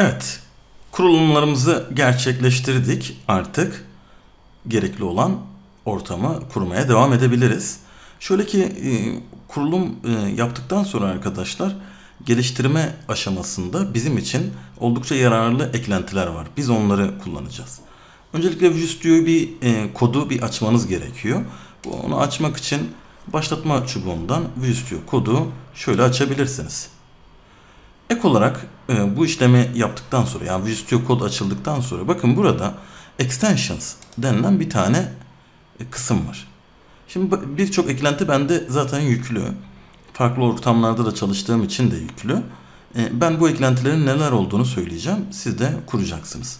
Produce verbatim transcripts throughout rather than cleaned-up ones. Evet, kurulumlarımızı gerçekleştirdik. Artık gerekli olan ortamı kurmaya devam edebiliriz. Şöyle ki e, kurulum e, yaptıktan sonra arkadaşlar geliştirme aşamasında bizim için oldukça yararlı eklentiler var. Biz onları kullanacağız. Öncelikle Visual Studio'yu bir e, kodu bir açmanız gerekiyor. Onu açmak için başlatma çubuğundan Visual Studio kodu şöyle açabilirsiniz. Ek olarak e, bu işlemi yaptıktan sonra, yani Visual Studio Code açıldıktan sonra bakın burada extensions denilen bir tane e, kısım var. Şimdi birçok eklenti bende zaten yüklü. Farklı ortamlarda da çalıştığım için de yüklü. E, ben bu eklentilerin neler olduğunu söyleyeceğim. Siz de kuracaksınız.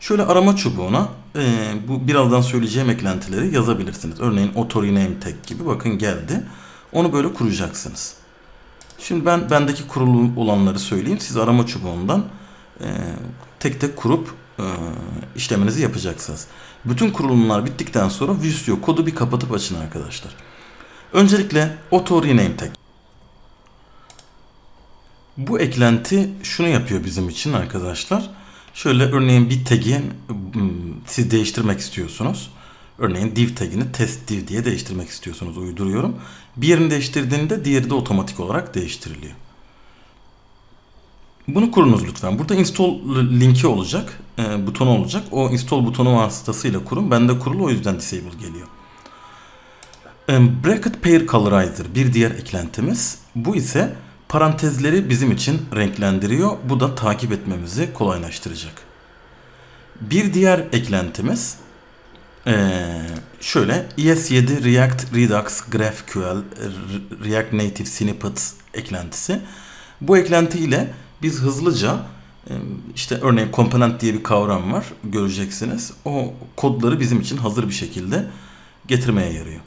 Şöyle arama çubuğuna e, bu birazdan söyleyeceğim eklentileri yazabilirsiniz. Örneğin Auto Rename Tag gibi bakın geldi. Onu böyle kuracaksınız. Şimdi ben bendeki kurulu olanları söyleyeyim. Siz arama çubuğundan e, tek tek kurup e, işleminizi yapacaksınız. Bütün kurulumlar bittikten sonra Visual Studio kodu bir kapatıp açın arkadaşlar. Öncelikle Auto Rename Tag. Bu eklenti şunu yapıyor bizim için arkadaşlar. Şöyle örneğin bir tag'i siz değiştirmek istiyorsunuz. Örneğin div tagini test div diye değiştirmek istiyorsunuz. Uyduruyorum. Bir yerini değiştirdiğinde diğeri de otomatik olarak değiştiriliyor. Bunu kurunuz lütfen. Burada install linki olacak. E, butonu olacak. O install butonu vasıtasıyla kurun. Bende kurulu, o yüzden disable geliyor. E, Bracket Pair Colorizer bir diğer eklentimiz. Bu ise parantezleri bizim için renklendiriyor. Bu da takip etmemizi kolaylaştıracak. Bir diğer eklentimiz Ee, şöyle E S yedi React Redux GraphQL React Native Snippets eklentisi. Bu eklentiyle biz hızlıca işte örneğin komponent diye bir kavram var, göreceksiniz. O kodları bizim için hazır bir şekilde getirmeye yarıyor.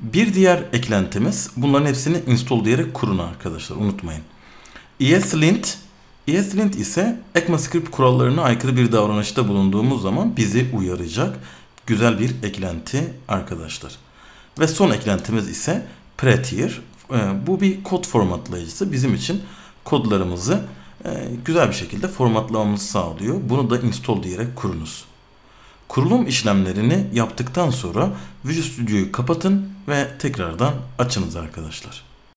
Bir diğer eklentimiz, bunların hepsini install diyerek kurun arkadaşlar, unutmayın. ESLint ESLint ise ECMAScript kurallarına aykırı bir davranışta bulunduğumuz zaman bizi uyaracak. Güzel bir eklenti arkadaşlar. Ve son eklentimiz ise Prettier. Bu bir kod formatlayıcısı. Bizim için kodlarımızı güzel bir şekilde formatlamamızı sağlıyor. Bunu da install diyerek kurunuz. Kurulum işlemlerini yaptıktan sonra Visual Studio'yu kapatın ve tekrardan açınız arkadaşlar.